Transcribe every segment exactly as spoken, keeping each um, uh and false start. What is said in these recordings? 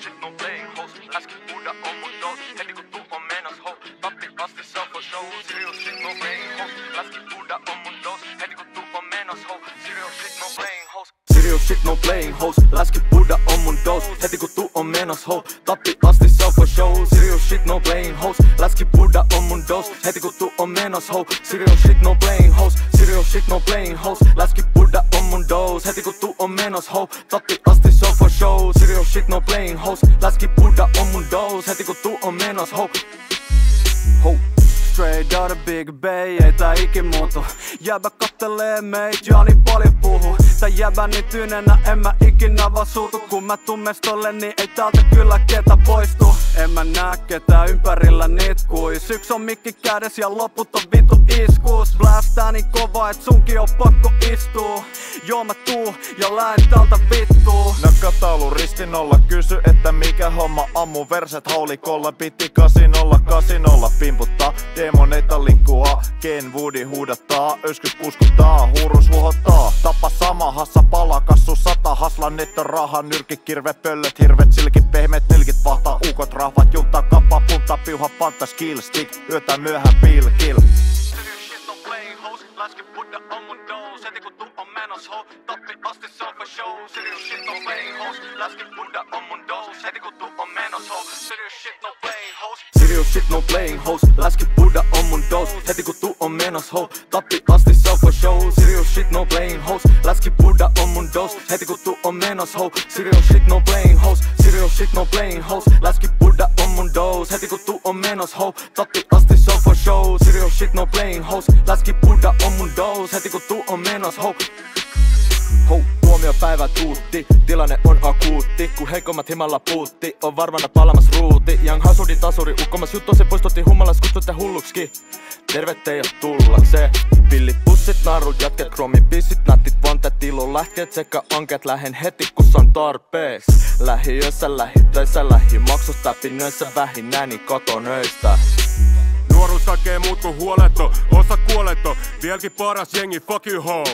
shit, no playing host. Ask it, Buddha, overdose. Headigo to Omena's hole. Papi, pass this out for show. Serial shit, no playing host. Ask it, Buddha, overdose. Headigo to Omena's hole. Serial shit, no playing host. Serial shit, no playing host. Ask it, Buddha, overdose. Headigo to Omena's hole. Papi, pass this out for show. Serial shit, no playing host. Ask it, Buddha, overdose. Headigo to Omena's hole. Serial shit, no playing host. Serial shit, no playing host. Ask it, Buddha, overdose. Headigo to Omena's hole. Papi, pass this out for show. Serial shit, no playing host. Laski Buddha on mun dose. Heti kun tuu on menos ho. Ho. Straight out of Big Bay, ei tää ikin muutu. Jäbä kattelee meit, Jani paljon puhu. Tää jäbäni tyynenä, en mä ikinä vaan suutu. Kun mä tuun mestolle, niin ei täältä kyllä ketä poistu. En mä näe ketä ympärillä nitkuis. Yks on mikki kädes ja loput on vitu iskuus. Blästää niin kova, et sunkin on pakko istuu. Joo mä tuu ja lähen täältä vittuu. Nakataulu ristin olla, kysy että mikä homma. Ammu verset haulikolla, piti kasin olla, kasin olla pimputtaa. Demoneita likkua, Ken Woodi huudattaa. Öskyt puskuttaa, huurus huhottaa. Tapa sama, hassa pala, kassu sata. Haslan netta raha, nyrki, kirve, pöllöt, hirvet, silkit, pehmet, nilkit, vahtaa. Ukot, rahvat, junta, kappa, punta, piuha, pantta, skill, stick. Yötä myöhään, pilkil. Laski Buddha on mun dose, heti kun tuu on menos ho. Tappi asti se on for show, serious shit no playing host. Laski Buddha on mun dose, heti kun tuu on menos ho. Serious shit no playing host. Serious shit no playing host. Laski Buddha on mun dose, heti kun tuu on menos ho. Tappi asti se on for show, serious shit no playing host. Laski Buddha on mun dose, heti kun tuu on menos ho. Serious shit no playing host. Serious shit no playing host. Laski Buddha on mun dose, heti kun tuu on menos ho. Tappi asti se on for show, serious shit no playing host. Laski Buddha on mun dose, heti kun tuu on menos ho. Ho, tuomiopäivä tuutti, tilanne on akuutti. Kun heikommat himalla puutti, on varmana palamas ruuti. Young hasuri tasuri, ukkomas juttuun se poistutti hummalas, kutsutte hulluksi. Terve teijä tullakseen. Pillit, pussit, narut, jatket, kromipissit, nättit, vantet, ilon lähteet sekä anket. Lähen heti, kun se on tarpees. Lähiössä, lähitöissä, lähimaksus, täpinöissä, vähinäni katonöistä. Nuoruus kaikkee muut kun huoletto, osa kuoletto, vieläkin paras jengi, fuck you ho.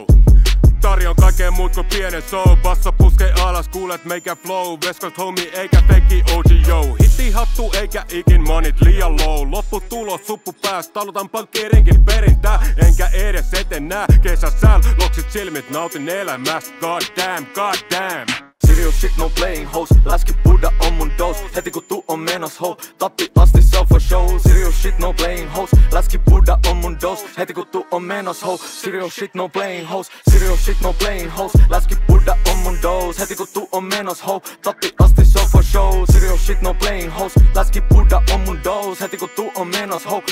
Tarjon kaikkee muut kun pienen show, bassa puskee alas, kuulet meikä flow. West Coast homie eikä fake O G yo. Hitti hattu eikä ikin manit liian low. Lopputulos suppu pääs, talutan pankkiirinkin perintää. Enkä edes eten nää, kesäsäl, loksit silmit, nautin elämästä. God damn, god damn. Serious shit no playing host. Laski Buddha on mun dose, heti kun tuu on menos ho. Tappi asti se on for show. Serious shit no playing host. Laski Buddha on mun dose, heti kun tuu on menos ho. Serious shit no playing host. Serious shit no playing host. Laski Buddha on mun dose, heti kun tuu on menos ho. Tappi asti se on for show. Serious shit no playing host. Laski Buddha on mun dose, heti kun tuu on menos ho.